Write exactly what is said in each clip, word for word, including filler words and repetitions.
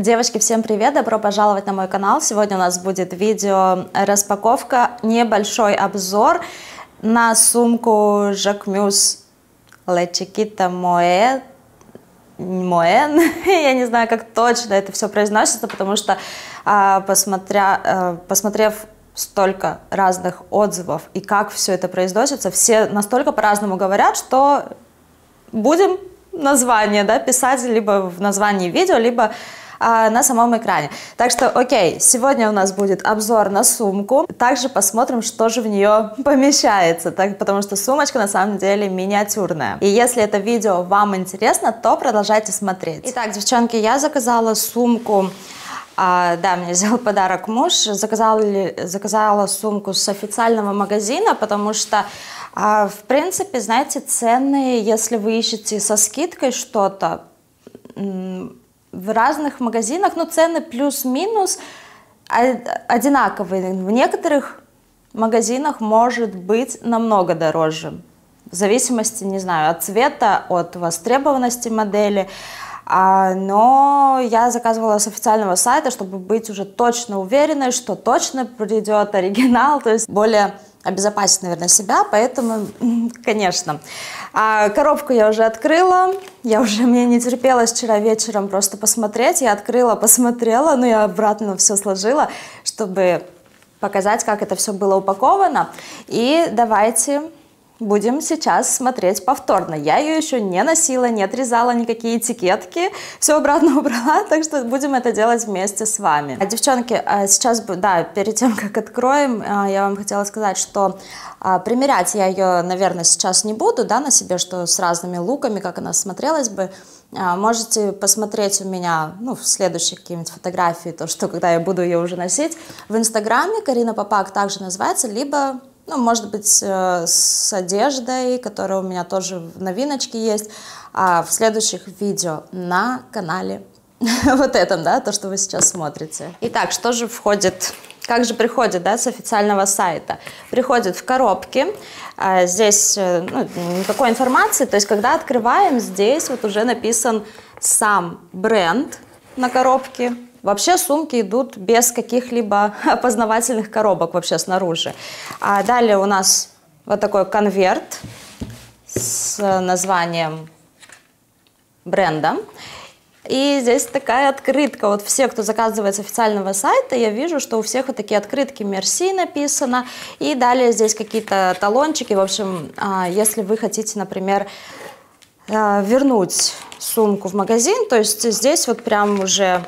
Девочки, всем привет! Добро пожаловать на мой канал! Сегодня у нас будет видео распаковка, небольшой обзор на сумку Jacquemus Le Chiquito Moyen. Моэн, я не знаю, как точно это все произносится, потому что а, посмотря, а, посмотрев столько разных отзывов и как все это произносится, все настолько по-разному говорят, что будем название, да, писать либо в названии видео, либо а, на самом экране. Так что, окей, сегодня у нас будет обзор на сумку, также посмотрим, что же в нее помещается, так, потому что сумочка на самом деле миниатюрная. И если это видео вам интересно, то продолжайте смотреть. Итак, девчонки, я заказала сумку, а, да, мне сделал подарок муж, заказала, заказала сумку с официального магазина, потому что А, в принципе, знаете, цены, если вы ищете со скидкой что-то, в разных магазинах, ну, цены плюс-минус одинаковые. В некоторых магазинах может быть намного дороже, в зависимости, не знаю, от цвета, от востребованности модели. А, но я заказывала с официального сайта, чтобы быть уже точно уверенной, что точно придет оригинал, то есть более обезопасить, наверное, себя, поэтому, конечно. А, коробку я уже открыла, я уже, мне не терпелось вчера вечером просто посмотреть, я открыла, посмотрела, но я обратно все сложила, чтобы показать, как это все было упаковано. И давайте будем сейчас смотреть повторно. Я ее еще не носила, не отрезала никакие этикетки, все обратно убрала, так что будем это делать вместе с вами. Девчонки, сейчас, да, перед тем, как откроем, я вам хотела сказать, что примерять я ее, наверное, сейчас не буду, да, на себе, что с разными луками, как она смотрелась бы. Можете посмотреть у меня, ну, в следующие какие-нибудь фотографии, то, что когда я буду ее уже носить. В инстаграме Карина Папак также называется, либо... Ну, может быть, с одеждой, которая у меня тоже в новиночке есть, а в следующих видео на канале вот этом, да, то, что вы сейчас смотрите. Итак, что же входит, как же приходит, да, с официального сайта? Приходит в коробке, а здесь, ну, никакой информации, то есть, когда открываем, здесь вот уже написан сам бренд на коробке. Вообще сумки идут без каких-либо опознавательных коробок вообще снаружи. А далее у нас вот такой конверт с названием бренда. И здесь такая открытка. Вот все, кто заказывает с официального сайта, я вижу, что у всех вот такие открытки «Мерси» написано. И далее здесь какие-то талончики. В общем, если вы хотите, например, вернуть сумку в магазин, то есть здесь вот прям уже...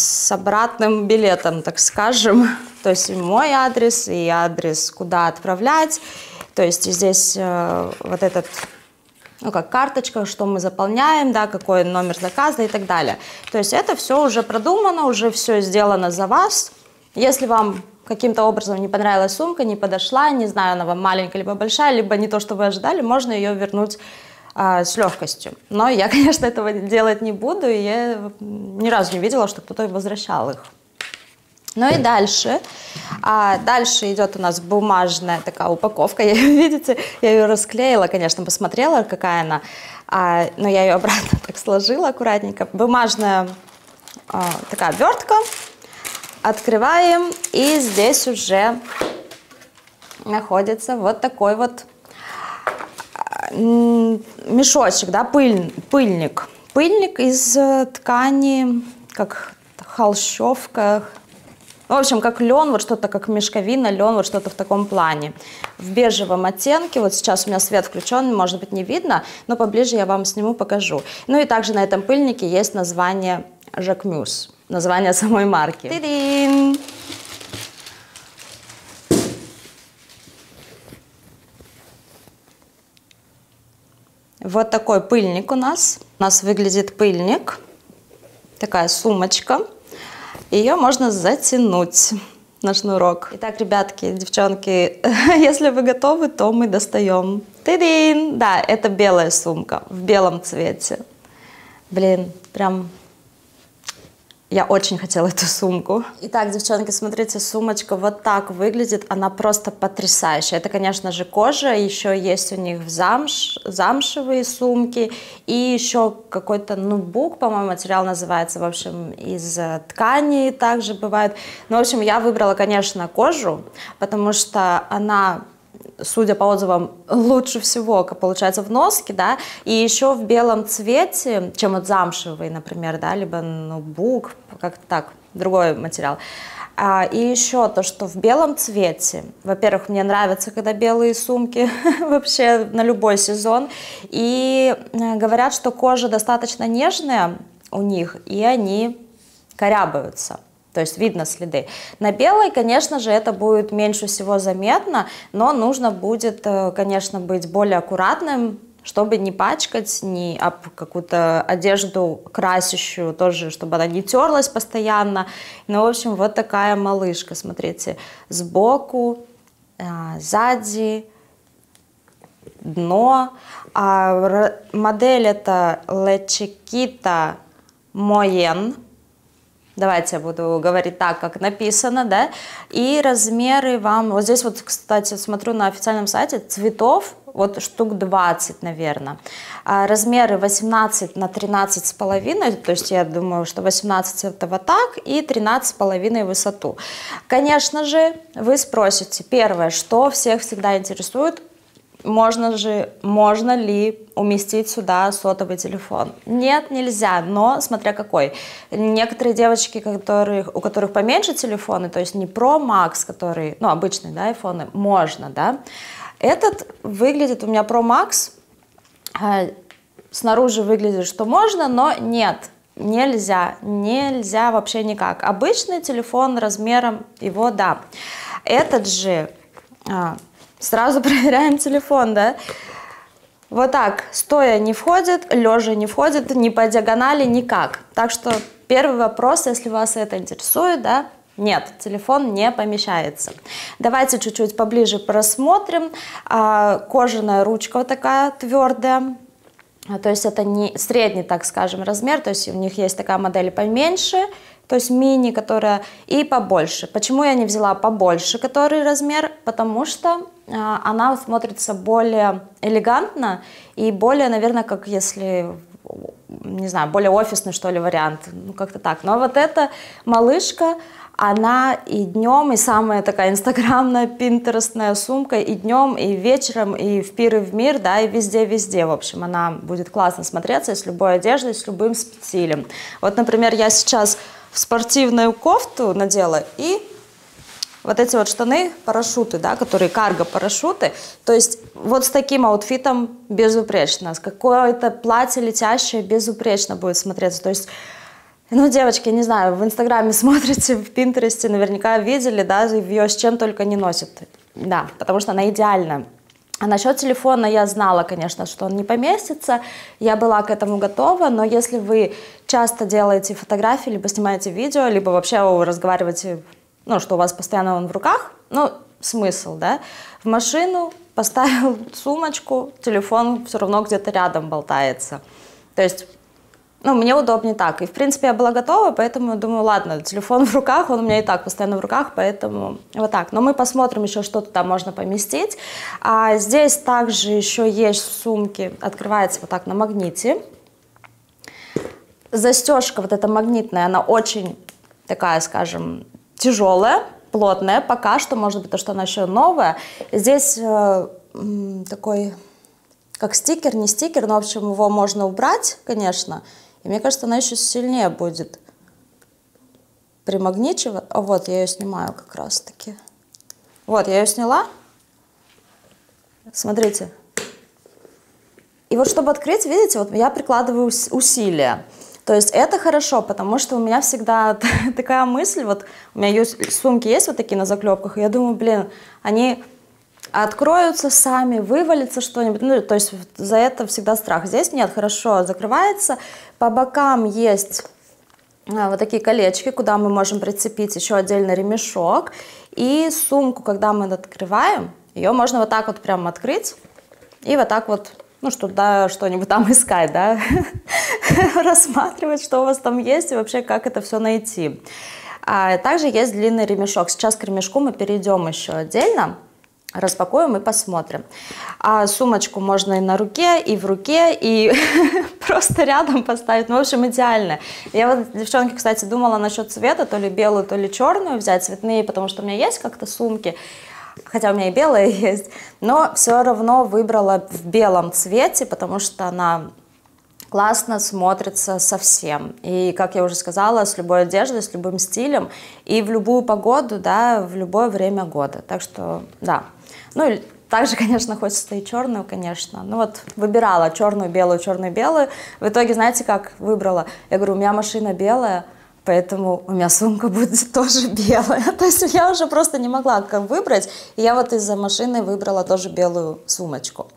с обратным билетом, так скажем, то есть и мой адрес, и адрес, куда отправлять, то есть здесь э, вот этот, ну, как карточка, что мы заполняем, да, какой номер заказа и так далее. То есть это все уже продумано, уже все сделано за вас. Если вам каким-то образом не понравилась сумка, не подошла, не знаю, она вам маленькая, либо большая, либо не то, что вы ожидали, можно ее вернуть с легкостью. Но я, конечно, этого делать не буду, и я ни разу не видела, что кто-то возвращал их. Ну и дальше. А дальше идет у нас бумажная такая упаковка. Я ее, видите, я ее расклеила, конечно, посмотрела, какая она, а, но я ее обратно так сложила аккуратненько. Бумажная а, такая обертка. Открываем, и здесь уже находится вот такой вот мешочек, да, пыль, пыльник. Пыльник из ткани, как холщовка, в общем, как лен, вот что-то как мешковина, лен, вот что-то в таком плане. В бежевом оттенке, вот сейчас у меня свет включен, может быть, не видно, но поближе я вам сниму, покажу. Ну и также на этом пыльнике есть название Jacquemus, название самой марки. Ти-дин! Вот такой пыльник у нас. У нас выглядит пыльник. Такая сумочка. Ее можно затянуть на шнурок. Итак, ребятки, девчонки, если вы готовы, то мы достаем. Ты-дин! Да, это белая сумка в белом цвете. Блин, прям... Я очень хотела эту сумку. Итак, девчонки, смотрите, сумочка вот так выглядит. Она просто потрясающая. Это, конечно же, кожа. Еще есть у них замш... замшевые сумки. И еще какой-то ноутбук, по-моему, материал называется. В общем, из ткани также бывает. Ну, в общем, я выбрала, конечно, кожу, потому что она... судя по отзывам, лучше всего, как получается, в носке, да, и еще в белом цвете, чем вот замшевый, например, да, либо ноутбук, как-то так, другой материал. А, и еще то, что в белом цвете, во-первых, мне нравятся, когда белые сумки вообще на любой сезон, и говорят, что кожа достаточно нежная у них, и они корябаются. То есть видно следы. На белой, конечно же, это будет меньше всего заметно, но нужно будет, конечно, быть более аккуратным, чтобы не пачкать, не об какую-то одежду красящую, тоже, чтобы она не терлась постоянно. Ну, в общем, вот такая малышка, смотрите, сбоку, сзади, дно. А модель это Le Chiquito Moyen. Давайте я буду говорить так, как написано, да, и размеры вам, вот здесь вот, кстати, смотрю на официальном сайте, цветов, вот штук двадцать, наверное, а размеры восемнадцать на тринадцать с половиной, то есть я думаю, что восемнадцать это вот так, и тринадцать с половиной высоту. Конечно же, вы спросите, первое, что всех всегда интересует, можно же, можно ли уместить сюда сотовый телефон? Нет, нельзя, но смотря какой. Некоторые девочки, которых, у которых поменьше телефоны, то есть не Pro Max, который, ну, обычные, да, айфоны, можно, да. Этот выглядит у меня Pro Max, снаружи выглядит, что можно, но нет. Нельзя, нельзя вообще никак. Обычный телефон размером его, да. Этот же... Сразу проверяем телефон, да? Вот так, стоя не входит, лежа не входит, ни по диагонали, никак. Так что первый вопрос, если вас это интересует, да? Нет, телефон не помещается. Давайте чуть-чуть поближе просмотрим. А, кожаная ручка вот такая твердая. А, то есть это не средний, так скажем, размер. То есть у них есть такая модель поменьше. То есть мини, которая и побольше. Почему я не взяла побольше, который размер? Потому что э, она смотрится более элегантно и более, наверное, как если, не знаю, более офисный, что ли, вариант. Ну, как-то так. Но вот эта малышка, она и днем, и самая такая инстаграмная, пинтерестная сумка, и днем, и вечером, и в пир, и в мир, да, и везде-везде, в общем, она будет классно смотреться с любой одеждой, с любым стилем. Вот, например, я сейчас в спортивную кофту надела, и вот эти вот штаны, парашюты, да, которые карго-парашюты, то есть вот с таким аутфитом безупречно, с какое-то платье летящее безупречно будет смотреться, то есть... Ну, девочки, не знаю, в Инстаграме смотрите, в Пинтересте наверняка видели, да, ее с чем только не носят. Да, потому что она идеальна. А насчет телефона я знала, конечно, что он не поместится, я была к этому готова, но если вы часто делаете фотографии, либо снимаете видео, либо вообще разговариваете, ну, что у вас постоянно он в руках, ну, смысл, да, в машину поставил сумочку, телефон все равно где-то рядом болтается, то есть... Ну, мне удобнее так. И, в принципе, я была готова, поэтому думаю, ладно, телефон в руках, он у меня и так постоянно в руках, поэтому вот так. Но мы посмотрим еще, что туда можно поместить. А здесь также еще есть в сумке, открывается вот так на магните. Застежка вот эта магнитная, она очень такая, скажем, тяжелая, плотная пока что, может быть, то, что она еще новая. Здесь э, такой, как стикер, не стикер, но, в общем, его можно убрать, конечно. И мне кажется, она еще сильнее будет примагничивать. А вот, я ее снимаю как раз-таки. Вот, я ее сняла. Смотрите. И вот, чтобы открыть, видите, вот я прикладываю усилия. То есть это хорошо, потому что у меня всегда такая мысль, вот у меня сумки есть вот такие на заклепках, и я думаю, блин, они... откроются сами, вывалится что-нибудь, ну, то есть за это всегда страх. Здесь нет, хорошо закрывается, по бокам есть а, вот такие колечки, куда мы можем прицепить еще отдельно ремешок, и сумку, когда мы открываем, ее можно вот так вот прям открыть и вот так вот, ну, что, да, что-нибудь там искать, да, рассматривать, что у вас там есть и вообще как это все найти. А также есть длинный ремешок. Сейчас к ремешку мы перейдем еще отдельно. Распакуем и посмотрим. А сумочку можно и на руке, и в руке, и просто рядом поставить. Ну, в общем, идеально. Я вот, девчонки, кстати, думала насчет цвета, то ли белую, то ли черную взять, цветные, потому что у меня есть как-то сумки, хотя у меня и белые есть, но все равно выбрала в белом цвете, потому что она классно смотрится совсем. И, как я уже сказала, с любой одеждой, с любым стилем, и в любую погоду, да, в любое время года. Так что, да. Ну, и также, конечно, хочется и черную, конечно. Ну, вот выбирала черную, белую, черную, белую. В итоге, знаете, как выбрала? Я говорю, у меня машина белая, поэтому у меня сумка будет тоже белая. То есть я уже просто не могла как выбрать. И я вот из-за машины выбрала тоже белую сумочку.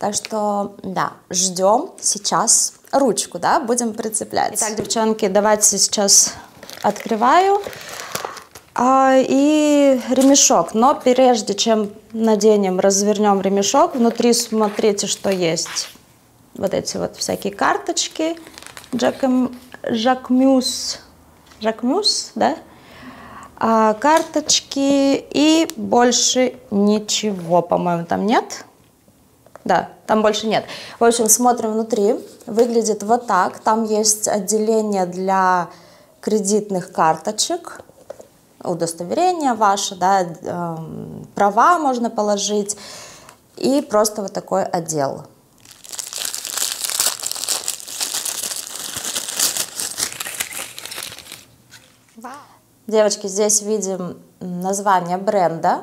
Так что, да, ждем сейчас ручку, да, будем прицеплять. Итак, девчонки, давайте сейчас открываю. И ремешок, но прежде чем наденем, развернем ремешок, внутри смотрите, что есть. Вот эти вот всякие карточки, Jacquemus, Jacquemus, да? А, карточки и больше ничего, по-моему, там нет. Да, там больше нет. В общем, смотрим внутри, выглядит вот так. Там есть отделение для кредитных карточек. Удостоверение ваше, да, э, права можно положить, и просто вот такой отдел. Вау. Девочки, здесь видим название бренда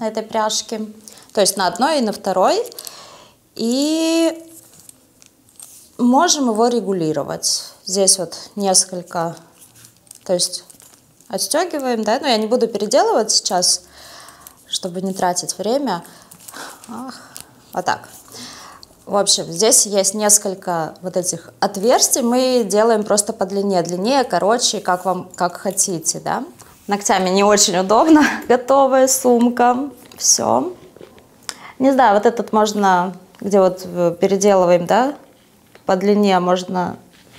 этой пряжки, то есть на одной и на второй, и можем его регулировать. Здесь вот несколько, то есть отстегиваем, да, но я не буду переделывать сейчас, чтобы не тратить время. Ах, вот так. В общем, здесь есть несколько вот этих отверстий, мы делаем просто по длине, длиннее, короче, как вам, как хотите, да. Ногтями не очень удобно. Готовая сумка, все. Не знаю, вот этот можно, где вот переделываем, да, по длине можно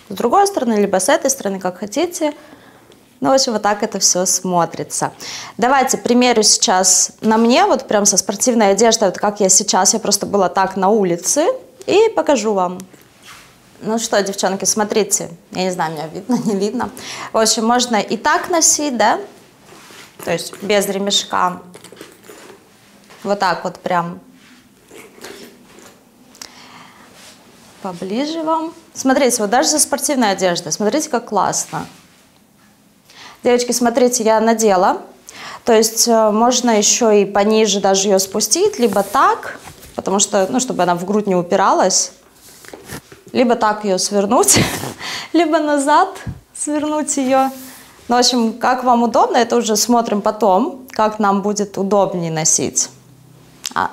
с другой стороны, либо с этой стороны, как хотите. Ну, в общем, вот так это все смотрится. Давайте примерю сейчас на мне, вот прям со спортивной одеждой, вот как я сейчас, я просто была так на улице, и покажу вам. Ну что, девчонки, смотрите, я не знаю, меня видно, не видно. В общем, можно и так носить, да, то есть без ремешка. Вот так вот прям. Поближе вам. Смотрите, вот даже со спортивной одеждой, смотрите, как классно. Девочки, смотрите, я надела, то есть можно еще и пониже даже ее спустить, либо так, потому что, ну, чтобы она в грудь не упиралась, либо так ее свернуть, либо назад свернуть ее. Ну, в общем, как вам удобно, это уже смотрим потом, как нам будет удобнее носить.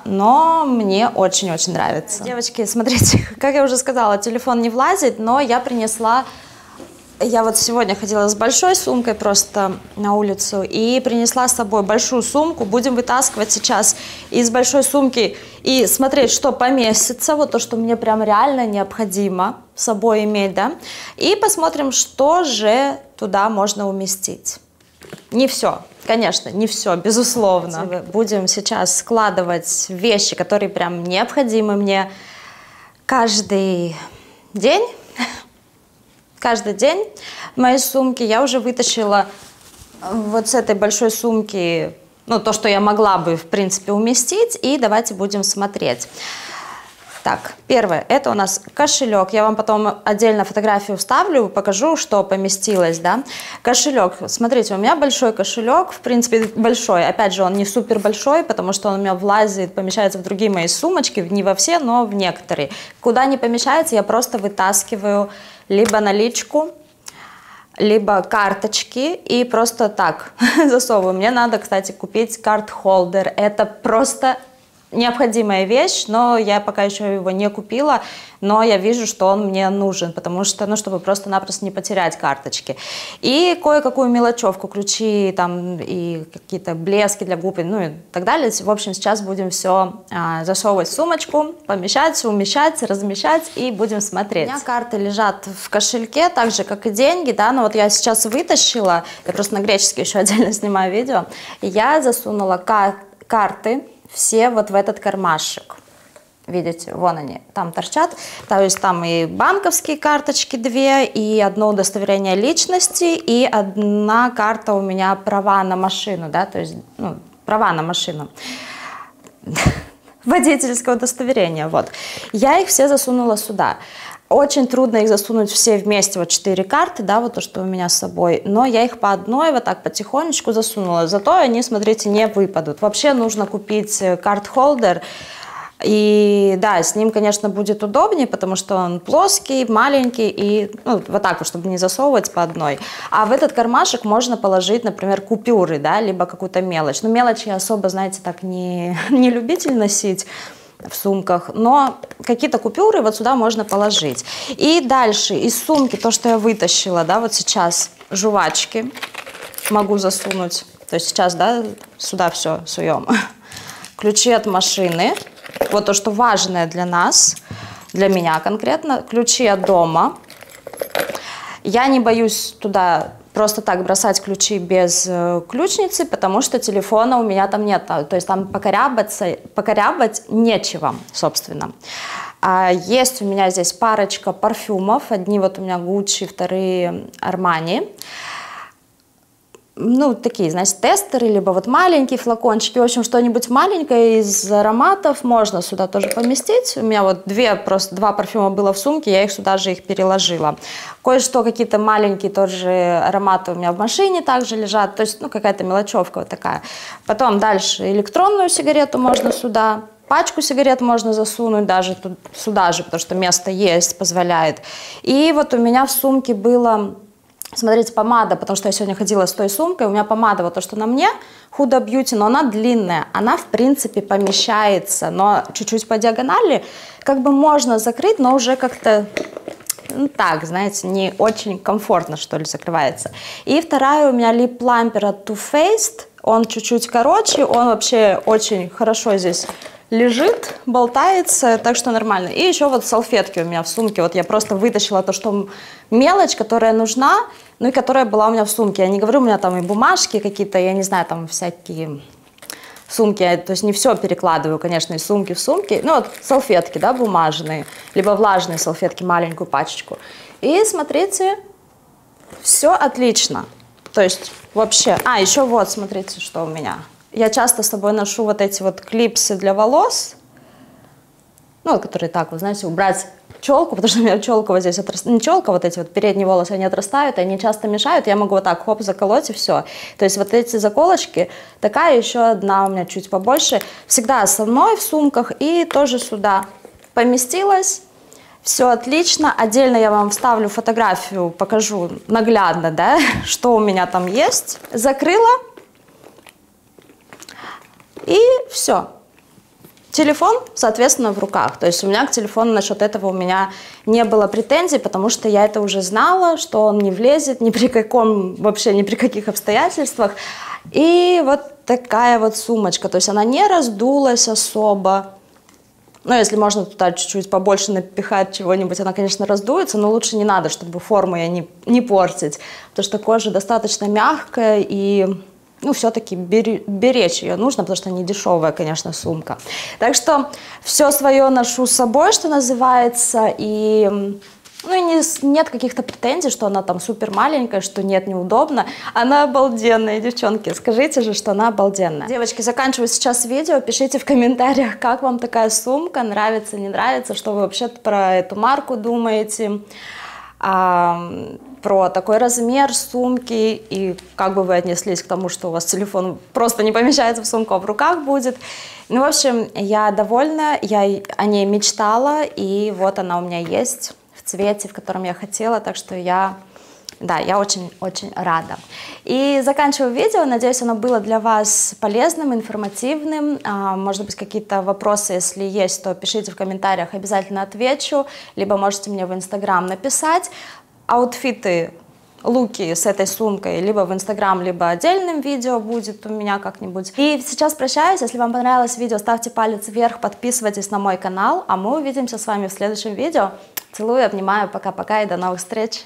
Но мне очень-очень нравится. Девочки, смотрите, как я уже сказала, телефон не влазит, но я принесла... Я вот сегодня ходила с большой сумкой просто на улицу и принесла с собой большую сумку. Будем вытаскивать сейчас из большой сумки и смотреть, что поместится. Вот то, что мне прям реально необходимо с собой иметь, да. И посмотрим, что же туда можно уместить. Не все, конечно, не все, безусловно. Будем сейчас складывать вещи, которые прям необходимы мне каждый день. Каждый день в моей сумке я уже вытащила вот с этой большой сумки, ну, то, что я могла бы, в принципе, уместить. И давайте будем смотреть. Так, первое, это у нас кошелек. Я вам потом отдельно фотографию вставлю, покажу, что поместилось, да. Кошелек, смотрите, у меня большой кошелек, в принципе, большой. Опять же, он не супер большой, потому что он у меня влазит, помещается в другие мои сумочки, не во все, но в некоторые. Куда не помещается, я просто вытаскиваю либо наличку, либо карточки, и просто так засовываю. Мне надо, кстати, купить карт-холдер. Это просто необходимая вещь, но я пока еще его не купила, но я вижу, что он мне нужен, потому что, ну, чтобы просто-напросто не потерять карточки. И кое-какую мелочевку, ключи там и какие-то блески для губ, ну и так далее. В общем, сейчас будем все а, засовывать в сумочку, помещать, умещать, размещать и будем смотреть. У меня карты лежат в кошельке, так же, как и деньги, да, но вот я сейчас вытащила, я просто на греческий еще отдельно снимаю видео, и я засунула кар- карты, все вот в этот кармашек. Видите, вон они там торчат. То есть там и банковские карточки две, и одно удостоверение личности, и одна карта у меня права на машину, да, то есть, ну, права на машину. Водительское удостоверение, вот. Я их все засунула сюда. Очень трудно их засунуть все вместе, вот четыре карты, да, вот то, что у меня с собой, но я их по одной вот так потихонечку засунула, зато они, смотрите, не выпадут. Вообще нужно купить карт-холдер, и да, с ним, конечно, будет удобнее, потому что он плоский, маленький, и ну, вот так вот, чтобы не засовывать по одной. А в этот кармашек можно положить, например, купюры, да, либо какую-то мелочь. Но мелочи я особо, знаете, так не, не любитель носить в сумках, но какие-то купюры вот сюда можно положить. И дальше из сумки то, что я вытащила, да, вот сейчас жвачки могу засунуть, то есть сейчас, да, сюда все суем. Ключи от машины, вот то, что важное для нас, для меня конкретно, ключи от дома. Я не боюсь туда просто так бросать ключи без ключницы, потому что телефона у меня там нет. То есть там покорябаться, покорябать нечего, собственно. А есть у меня здесь парочка парфюмов. Одни вот у меня Gucci, вторые Armani. Ну, такие, значит, тестеры, либо вот маленькие флакончики. В общем, что-нибудь маленькое из ароматов можно сюда тоже поместить. У меня вот две, просто два парфюма было в сумке, я их сюда же их переложила. Кое-что, какие-то маленькие тоже ароматы у меня в машине также лежат. То есть, ну, какая-то мелочевка вот такая. Потом дальше электронную сигарету можно сюда. Пачку сигарет можно засунуть даже тут, сюда же, потому что место есть, позволяет. И вот у меня в сумке было... Смотрите, помада, потому что я сегодня ходила с той сумкой, у меня помада вот то, что на мне, Huda Beauty, но она длинная, она в принципе помещается, но чуть-чуть по диагонали, как бы можно закрыть, но уже как-то, ну, так, знаете, не очень комфортно, что ли, закрывается. И вторая у меня лип-лампер от Too Faced, он чуть-чуть короче, он вообще очень хорошо здесь лежит, болтается, так что нормально. И еще вот салфетки у меня в сумке. Вот я просто вытащила то, что мелочь, которая нужна, ну и которая была у меня в сумке. Я не говорю, у меня там и бумажки какие-то, я не знаю, там всякие сумки. То есть не все перекладываю, конечно, из сумки в сумки. Ну вот салфетки, да, бумажные, либо влажные салфетки, маленькую пачечку. И смотрите, все отлично. То есть вообще... А, еще вот, смотрите, что у меня... Я часто с собой ношу вот эти вот клипсы для волос, ну, которые так, вы знаете, убрать челку, потому что у меня челка вот здесь отрастает, не челка, вот эти вот передние волосы, они отрастают, они часто мешают, я могу вот так, хоп, заколоть и все. То есть вот эти заколочки, такая еще одна у меня чуть побольше, всегда со мной в сумках и тоже сюда поместилась. Все отлично, отдельно я вам вставлю фотографию, покажу наглядно, да, что у меня там есть. Закрыла. И все. Телефон, соответственно, в руках. То есть у меня к телефону насчет этого у меня не было претензий, потому что я это уже знала, что он не влезет ни при каком, вообще ни при каких обстоятельствах. И вот такая вот сумочка. То есть она не раздулась особо. Ну, если можно туда чуть-чуть побольше напихать чего-нибудь, она, конечно, раздуется, но лучше не надо, чтобы форму я не, не портить. Потому что кожа достаточно мягкая и... Ну, все-таки беречь ее нужно, потому что не дешевая, конечно, сумка. Так что все свое ношу с собой, что называется, и... Ну и не, нет каких-то претензий, что она там супер маленькая, что нет, неудобно. Она обалденная, девчонки, скажите же, что она обалденная. Девочки, заканчиваю сейчас видео, пишите в комментариях, как вам такая сумка, нравится, не нравится, что вы вообще про эту марку думаете. А, про такой размер сумки и как бы вы отнеслись к тому, что у вас телефон просто не помещается в сумку, а в руках будет. Ну, в общем, я довольна, я о ней мечтала, и вот она у меня есть в цвете, в котором я хотела, так что я Да, я очень-очень рада. И заканчиваю видео. Надеюсь, оно было для вас полезным, информативным. А, может быть, какие-то вопросы, если есть, то пишите в комментариях, обязательно отвечу. Либо можете мне в Инстаграм написать. Аутфиты, луки с этой сумкой либо в Инстаграм, либо отдельным видео будет у меня как-нибудь. И сейчас прощаюсь. Если вам понравилось видео, ставьте палец вверх, подписывайтесь на мой канал, а мы увидимся с вами в следующем видео. Целую, обнимаю, пока-пока и до новых встреч!